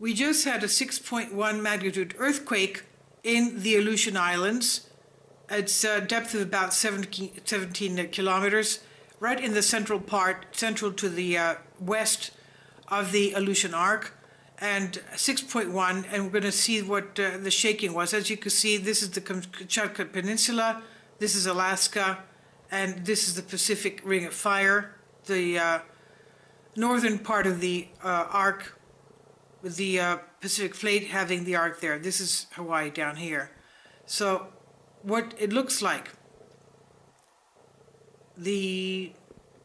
We just had a 6.1 magnitude earthquake in the Aleutian Islands. It's a depth of about 17 kilometers, right in the central part, central to the west of the Aleutian Arc, and 6.1, and we're going to see what the shaking was. As you can see, this is the Kamchatka Peninsula, this is Alaska, and this is the Pacific Ring of Fire, the northern part of the Arc, with the Pacific Plate having the Arc there. This is Hawaii down here. So what it looks like, the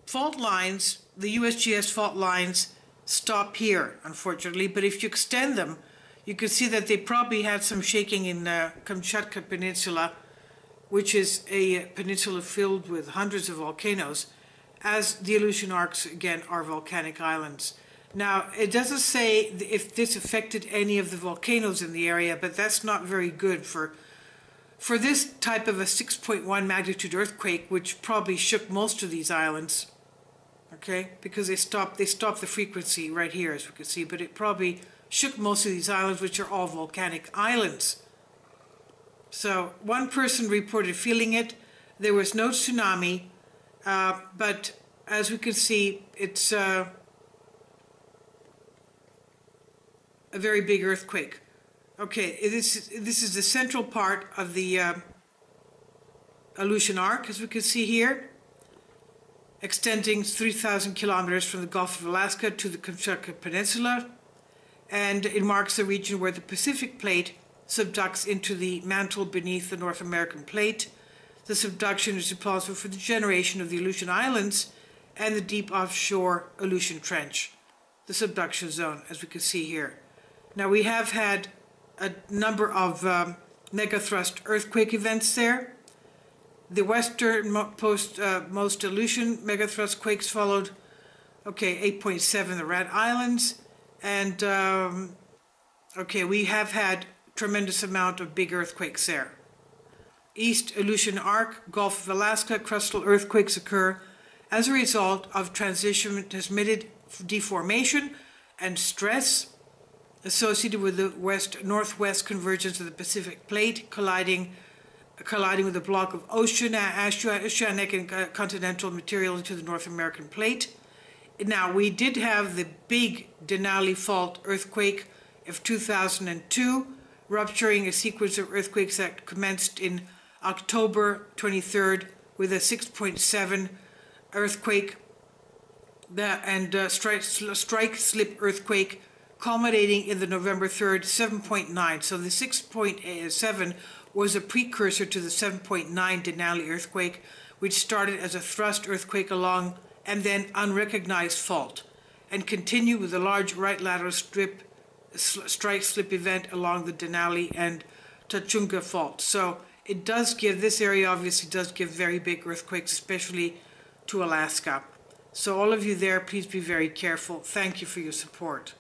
fault lines, the USGS fault lines stop here, unfortunately, but if you extend them, you can see that they probably had some shaking in Kamchatka Peninsula, which is a peninsula filled with hundreds of volcanoes, as the Aleutian Arcs, again, are volcanic islands. Now, it doesn't say if this affected any of the volcanoes in the area, but that's not very good for this type of a 6.1 magnitude earthquake, which probably shook most of these islands, okay, because they stopped the frequency right here, as we can see, but it probably shook most of these islands, which are all volcanic islands. So one person reported feeling it. There was no tsunami, but as we can see, it's a very big earthquake. Okay, this is the central part of the Aleutian Arc, as we can see here, extending 3,000 kilometers from the Gulf of Alaska to the Kamchatka Peninsula, and it marks the region where the Pacific Plate subducts into the mantle beneath the North American Plate. The subduction is responsible for the generation of the Aleutian Islands and the deep offshore Aleutian Trench, the subduction zone, as we can see here. Now, we have had a number of megathrust earthquake events there. The westernmost Aleutian megathrust quakes followed, okay, 8.7, the Rat Islands, and, okay, we have had tremendous amount of big earthquakes there. East Aleutian Arc, Gulf of Alaska, crustal earthquakes occur as a result of transmitted deformation and stress associated with the west-northwest convergence of the Pacific Plate, colliding with a block of oceanic and continental material into the North American Plate. Now, we did have the big Denali Fault earthquake of 2002, rupturing a sequence of earthquakes that commenced in October 23rd with a 6.7 earthquake and strike-slip earthquake, culminating in the November 3rd, 7.9. So the 6.7 was a precursor to the 7.9 Denali earthquake, which started as a thrust earthquake along and then unrecognized fault, and continued with a large right lateral strike-slip event along the Denali and Tachunga fault. So it does give, this area obviously does give very big earthquakes, especially to Alaska. So all of you there, please be very careful. Thank you for your support.